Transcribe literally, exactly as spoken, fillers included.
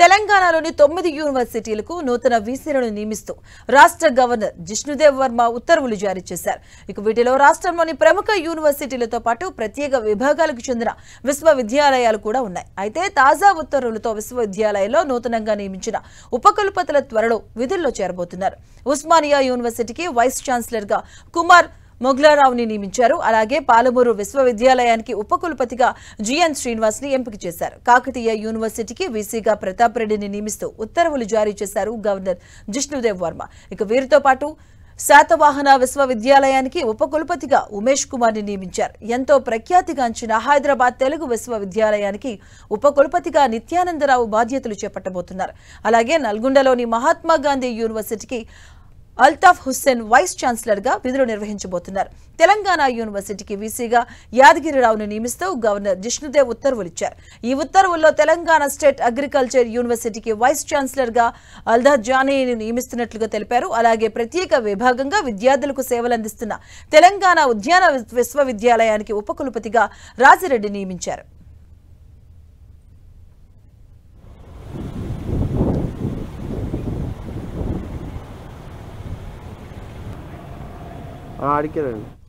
తెలంగాణలోని తొమ్మిది యూనివర్సిటీలకు నూతన వీసీలను నియమిస్తూ రాష్ట్ర గవర్నర్ జిష్ణుదేవ్ వర్మ ఉత్తర్వులు జారీ చేశారు. ఇక వీటిలో రాష్ట్రంలోని ప్రముఖ యూనివర్సిటీలతో పాటు ప్రత్యేక విభాగాలకు చెందిన విశ్వవిద్యాలయాలు కూడా ఉన్నాయి. అయితే తాజా ఉత్తర్వులతో విశ్వవిద్యాలయాల్లో నూతనంగా నియమించిన ఉపకులపతుల త్వరలో విధుల్లో చేరబోతున్నారు. ఉస్మానియా యూనివర్సిటీకి వైస్ ఛాన్సలర్ గా కుమార్ మొగ్లారావుని నియమించారు. అలాగే పాలమూరు విశ్వవిద్యాలయానికి ఉపకులపతిగా जी एन श्रीनिवास ఎంపిక చేశారు. కాకతీయ యూనివర్సిటీకి వీసీగా ప్రతాపరెడ్డిని నియమిస్తూ ఉత్తర్వులు జారీ చేశారు గవర్నర్ జిష్ణుదేవ్ వర్మ. ఇక వీరితో పాటు శాతవాహన విశ్వవిద్యాలయానికి ఉపకులపతిగా ఉమేష్ కుమార్ని నియమించారు. ఎంతో ప్రఖ్యాతిగాంచిన హైదరాబాద్ తెలుగు విశ్వవిద్యాలయానికి ఉపకులపతిగా నిత్యానందరావు బాధ్యతలు చేపట్టబోతున్నారు. అలాగే నల్గొండలోని మహాత్మా గాంధీ యూనివర్సిటీకి अलताफ हुसैन वाइस चांसलर గా విధులు నిర్వహించబోతున్నారు. తెలంగాణ యూనివర్సిటీకి వీసీగా యాదగిరి రావును నియమిస్తూ గవర్నర్ జిష్ణుదేవ్ ఉత్తర్వులు ఇచ్చారు. ఈ ఉత్తర్వుల్లో తెలంగాణ స్టేట్ అగ్రికల్చర్ యూనివర్సిటీకి వైస్ ఛాన్సలర్ గా అల్దా జానీని నియమిస్తున్నట్లుగా తెలిపారు. అలాగే ప్రత్యేక విభాగంగా విద్యార్థులకు సేవలు అందిస్తున్న తెలంగాణ ఉద్యాన విశ్వవిద్యాలయానికి ఉపకులపతిగా రాజ్ రెడ్డి నియమించారు. आड़ के